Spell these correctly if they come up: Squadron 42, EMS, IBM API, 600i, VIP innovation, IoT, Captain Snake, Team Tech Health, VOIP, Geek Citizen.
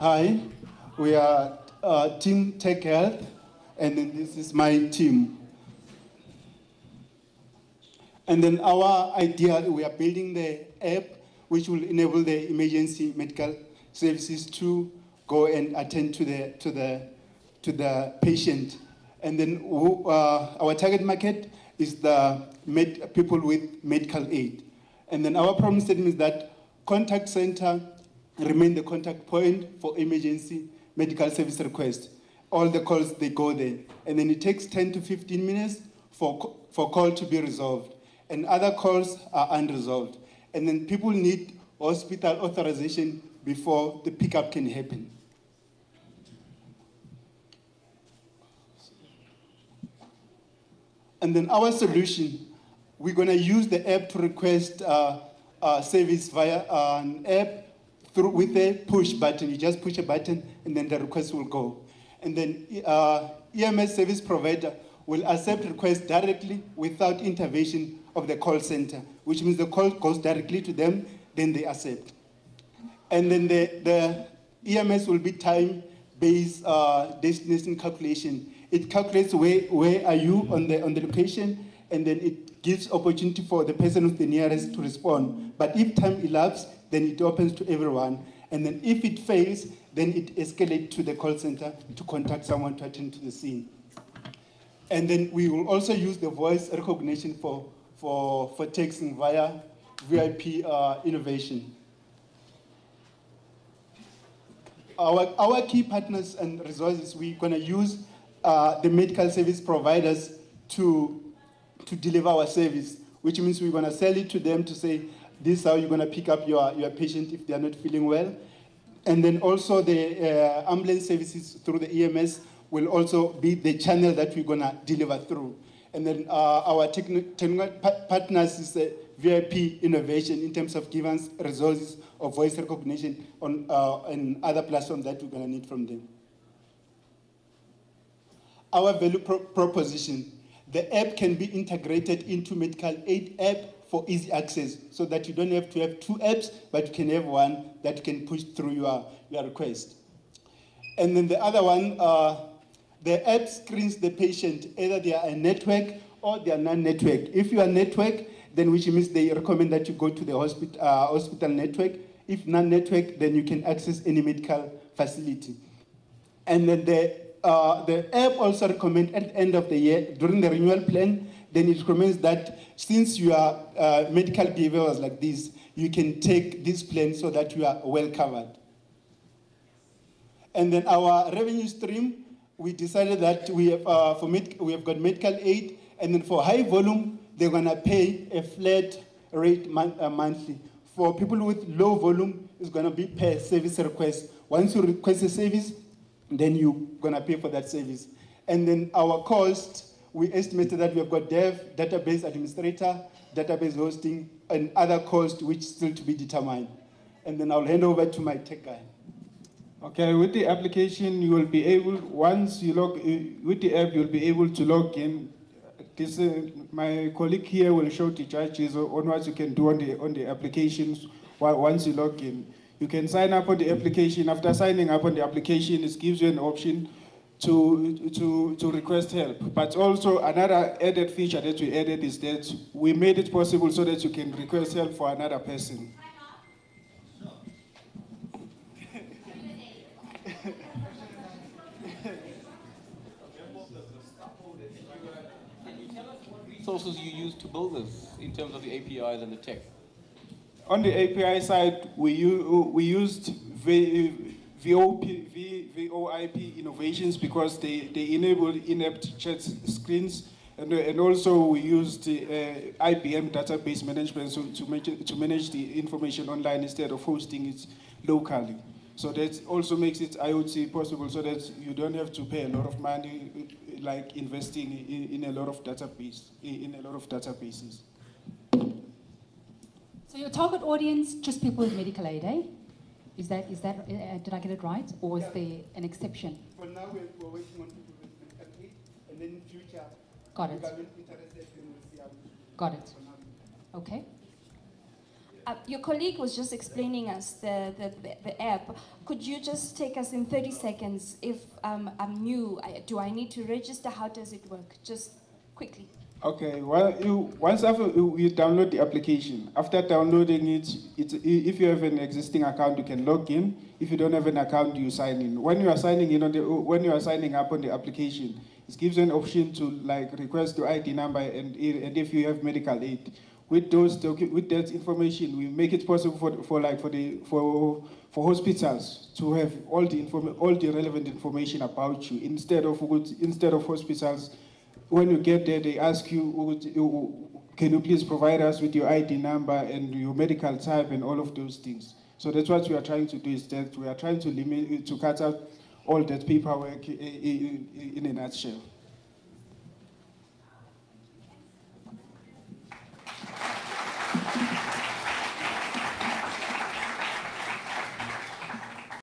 Hi, we are Team Tech Health, and then this is my team. And then our idea, we are building the app which will enable the emergency medical services to go and attend to the patient. And then our target market is the people with medical aid. And then our problem statement is that contact center remain the contact point for emergency medical service requests. All the calls, they go there. And then it takes 10 to 15 minutes for call to be resolved. And other calls are unresolved. And then people need hospital authorization before the pickup can happen. And then our solution, we're going to use the app to request service via an app with a push button. You just push a button, and then the request will go. And then EMS service provider will accept requests directly without intervention of the call center, which means the call goes directly to them, then they accept. And then the EMS will be time-based destination calculation. It calculates where are you on the location, and then it gives opportunity for the person who's the nearest to respond. But if time elapses, then it opens to everyone. And then if it fails, then it escalates to the call center to contact someone to attend to the scene. And then we will also use the voice recognition for texting via VIP innovation. Our key partners and resources, we're going to use the medical service providers to deliver our service, which means we're going to sell it to them to say, this is how you're going to pick up your patient if they are not feeling well. And then also the ambulance services through the EMS will also be the channel that we're going to deliver through. And then our technical partners is the VIP innovation in terms of giving us resources of voice recognition on, and other platforms that we're going to need from them. Our value proposition. The app can be integrated into medical aid app for easy access so that you don't have to have two apps, but you can have one that you can push through your request. And then the other one, the app screens the patient, either they are a network or they are non-network. If you are network, then which means they recommend that you go to the hospital network. If non-network, then you can access any medical facility. And then the app also recommends at the end of the year, during the renewal plan, then it recommends that since your medical behavior was like this, you can take this plan so that you are well covered. And then our revenue stream, we decided that we have got medical aid, and then for high volume, they're going to pay a flat rate monthly. For people with low volume, it's going to be per service request. Once you request a service, then you're going to pay for that service. And then our cost, we estimated that we have got dev, database administrator, database hosting, and other costs which still to be determined. And then I'll hand over to my tech guy. Okay, with the application, you will be able, once you log, with the app, you'll be able to log in. This, my colleague here will show the charges on what you can do on the applications once you log in. You can sign up on the application. After signing up on the application, it gives you an option to request help. But also another added feature that we added is that we made it possible so that you can request help for another person. Sources you use to build this in terms of the APIs and the tech? On the API side, we used VOIP innovations because they enable in-app chat screens, and also we used the IBM database management to manage the information online instead of hosting it locally. So that also makes it IoT possible so that you don't have to pay a lot of money like investing in a lot of databases. So your target audience, just people with medical aid, eh? Is that did I get it right, or is there an exception? For now, we're working on people with medical aid, and then in future, got it. Got it. Okay. Your colleague was just explaining us the app. Could you just take us in 30 seconds? If I'm new, do I need to register? How does it work? Just quickly. Okay. Well, once you download the application. After downloading it, if you have an existing account, you can log in. If you don't have an account, you sign in. When you are signing in on the, when you are signing up on the application, it gives an option to like request your ID number and if you have medical aid. With that information, we make it possible for hospitals to have all the relevant information about you instead of hospitals. When you get there, they ask you, can you please provide us with your ID number and your medical type and all of those things. So that's what we are trying to do, is that we are trying to cut out all that paperwork in a nutshell.